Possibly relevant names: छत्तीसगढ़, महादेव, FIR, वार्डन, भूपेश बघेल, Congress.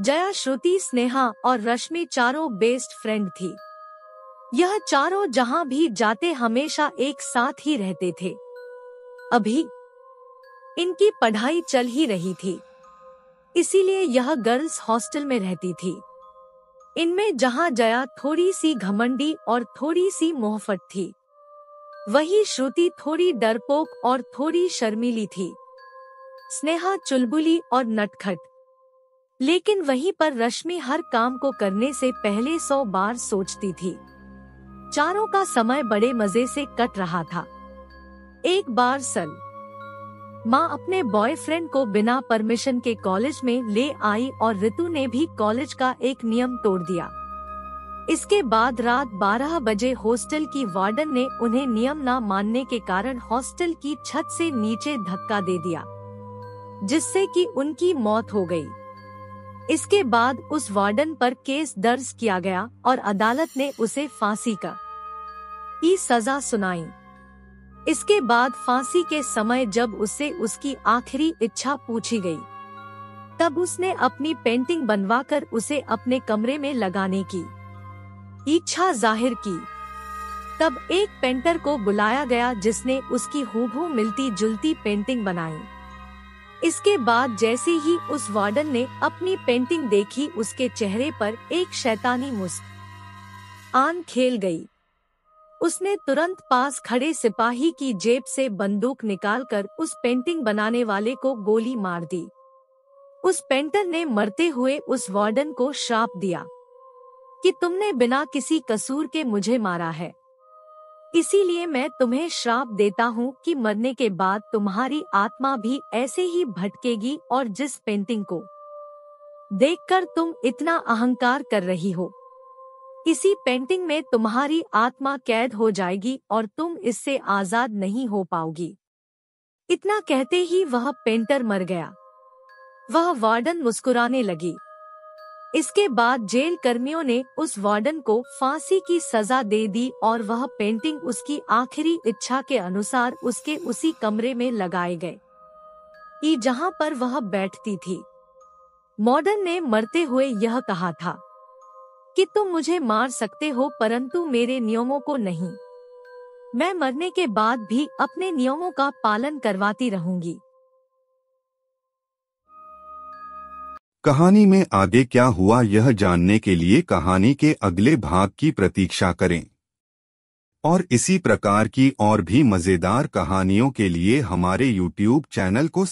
जया, श्रुति, स्नेहा और रश्मि चारों best friend थी। यह चारों जहां भी जाते हमेशा एक साथ ही रहते थे। अभी इनकी पढ़ाई चल ही रही थी, इसीलिए यह गर्ल्स हॉस्टल में रहती थी। इनमें जहां जया थोड़ी सी घमंडी और थोड़ी सी मोहफट थी, वहीं श्रुति थोड़ी डरपोक और थोड़ी शर्मीली थी। स्नेहा चुलबुली और नटखट, लेकिन वहीं पर रश्मि हर काम को करने से पहले 100 बार सोचती थी। चारों का समय बड़े मजे से कट रहा था। एक बार सल माँ अपने बॉयफ्रेंड को बिना परमिशन के कॉलेज में ले आई और ऋतु ने भी कॉलेज का एक नियम तोड़ दिया। इसके बाद रात 12 बजे हॉस्टल की वार्डन ने उन्हें नियम ना मानने के कारण हॉस्टल की छत से नीचे धक्का दे दिया, जिससे कि उनकी मौत हो गई। इसके बाद उस वार्डन पर केस दर्ज किया गया और अदालत ने उसे फांसी का की सजा सुनाई। इसके बाद फांसी के समय जब उससे उसकी आखिरी इच्छा पूछी गई, तब उसने अपनी पेंटिंग बनवाकर उसे अपने कमरे में लगाने की इच्छा जाहिर की। तब एक पेंटर को बुलाया गया, जिसने उसकी हूबहू मिलती जुलती पेंटिंग बनाई। इसके बाद जैसे ही उस वार्डन ने अपनी पेंटिंग देखी, उसके चेहरे पर एक शैतानी मुस्कान खेल गई। उसने तुरंत पास खड़े सिपाही की जेब से बंदूक निकालकर उस पेंटिंग बनाने वाले को गोली मार दी। उस पेंटर ने मरते हुए उस वार्डन को श्राप दिया कि तुमने बिना किसी कसूर के मुझे मारा है, इसीलिए मैं तुम्हें श्राप देता हूँ कि मरने के बाद तुम्हारी आत्मा भी ऐसे ही भटकेगी और जिस पेंटिंग को देखकर तुम इतना अहंकार कर रही हो, इसी पेंटिंग में तुम्हारी आत्मा कैद हो जाएगी और तुम इससे आजाद नहीं हो पाओगी। इतना कहते ही वह पेंटर मर गया। वह वार्डन मुस्कुराने लगी। इसके बाद जेल कर्मियों ने उस वार्डन को फांसी की सजा दे दी और वह पेंटिंग उसकी आखिरी इच्छा के अनुसार उसके उसी कमरे में लगाए गए जहां पर वह बैठती थी। मॉडर्न ने मरते हुए यह कहा था कि तुम मुझे मार सकते हो, परंतु मेरे नियमों को नहीं। मैं मरने के बाद भी अपने नियमों का पालन करवाती रहूंगी। कहानी में आगे क्या हुआ, यह जानने के लिए कहानी के अगले भाग की प्रतीक्षा करें और इसी प्रकार की और भी मज़ेदार कहानियों के लिए हमारे YouTube चैनल को